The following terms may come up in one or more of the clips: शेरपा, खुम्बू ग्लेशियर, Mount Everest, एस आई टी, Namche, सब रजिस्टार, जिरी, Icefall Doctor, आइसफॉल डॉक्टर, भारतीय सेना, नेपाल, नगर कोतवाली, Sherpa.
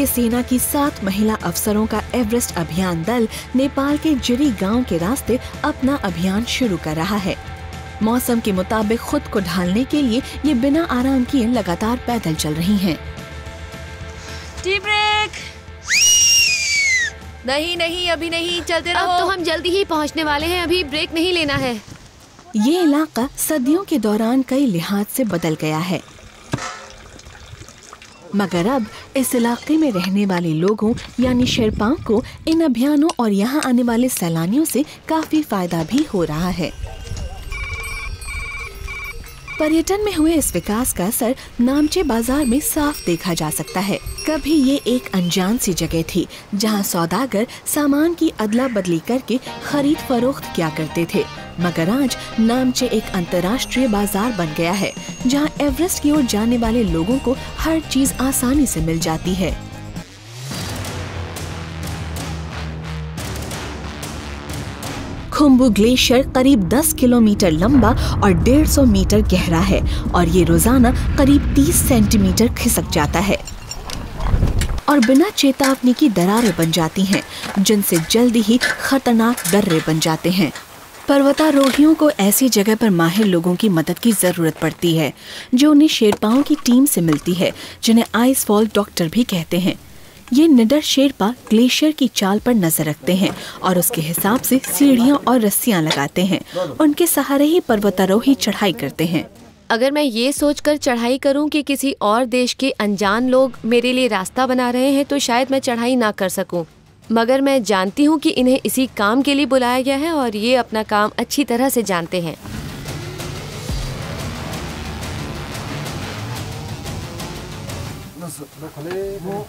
भारतीय सेना की 7 महिला अफसरों का एवरेस्ट अभियान दल नेपाल के जिरी गांव के रास्ते अपना अभियान शुरू कर रहा है। मौसम के मुताबिक खुद को ढालने के लिए ये बिना आराम किए लगातार पैदल चल रही हैं। Tea break. नहीं नहीं अभी नहीं, चलते रहो। अब तो हम जल्दी ही पहुंचने वाले हैं, अभी ब्रेक नहीं लेना है। ये इलाका सदियों के दौरान कई लिहाज से बदल गया है, मगर अब इस इलाके में रहने वाले लोगों यानी शेरपाओं को इन अभियानों और यहाँ आने वाले सैलानियों से काफी फायदा भी हो रहा है। पर्यटन में हुए इस विकास का असर नामचे बाजार में साफ देखा जा सकता है। कभी ये एक अनजान सी जगह थी जहाँ सौदागर सामान की अदला बदली करके खरीद फरोख्त किया करते थे, मगर आज नामचे एक अंतर्राष्ट्रीय बाजार बन गया है जहाँ एवरेस्ट की ओर जाने वाले लोगों को हर चीज आसानी से मिल जाती है। खुम्बू ग्लेशियर करीब 10 किलोमीटर लंबा और 150 मीटर गहरा है और ये रोजाना करीब 30 सेंटीमीटर खिसक जाता है और बिना चेतावनी की दरारें बन जाती हैं, जिनसे जल्दी ही खतरनाक दर्रे बन जाते हैं। पर्वतारोहियों को ऐसी जगह पर माहिर लोगों की मदद की ज़रूरत पड़ती है जो उन्हें शेरपाओं की टीम से मिलती है, जिन्हें आइसफॉल डॉक्टर भी कहते हैं। ये निडर शेरपा ग्लेशियर की चाल पर नजर रखते हैं और उसके हिसाब से सीढ़ियाँ और रस्सियाँ लगाते हैं। उनके सहारे ही पर्वतारोही चढ़ाई करते हैं। अगर मैं ये सोचकर चढ़ाई करूं कि किसी और देश के अनजान लोग मेरे लिए रास्ता बना रहे हैं तो शायद मैं चढ़ाई ना कर सकूं, मगर मैं जानती हूं कि इन्हें इसी काम के लिए बुलाया गया है और ये अपना काम अच्छी तरह से जानते हैं।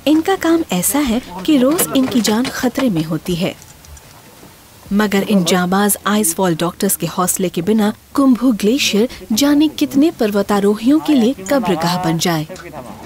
इनका काम ऐसा है कि रोज इनकी जान खतरे में होती है, मगर इन जाबाज आइसफॉल डॉक्टर्स के हौसले के बिना खुम्बू ग्लेशियर जाने कितने पर्वतारोहियों के लिए कब्रगाह बन जाए।